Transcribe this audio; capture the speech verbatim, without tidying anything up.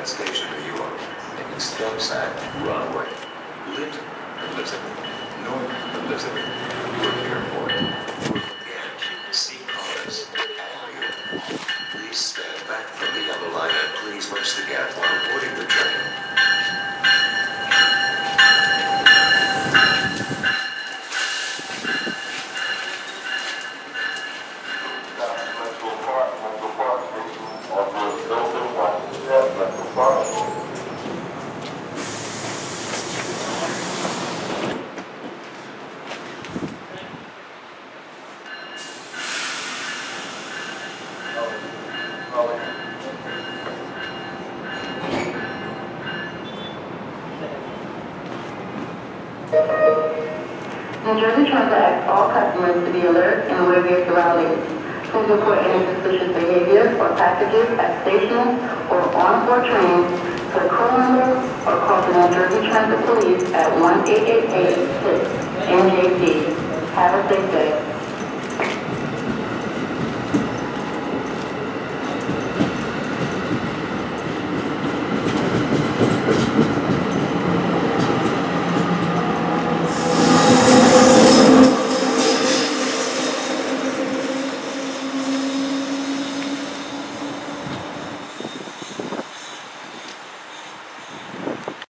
Penn Station, New York, taking steps at runway, lit Elizabeth, North Elizabeth, Newark Airport, and Q C cars, Avenue. Please step back from the yellow line and please watch the gap while boarding the train. New Jersey Transit asks all customers to be alert and aware of their surroundings. Please report any suspicious behavior or packages at stations or on board trains for a call number or call the New Jersey Transit Police at one eight eight eight six N J C. Have a safe day.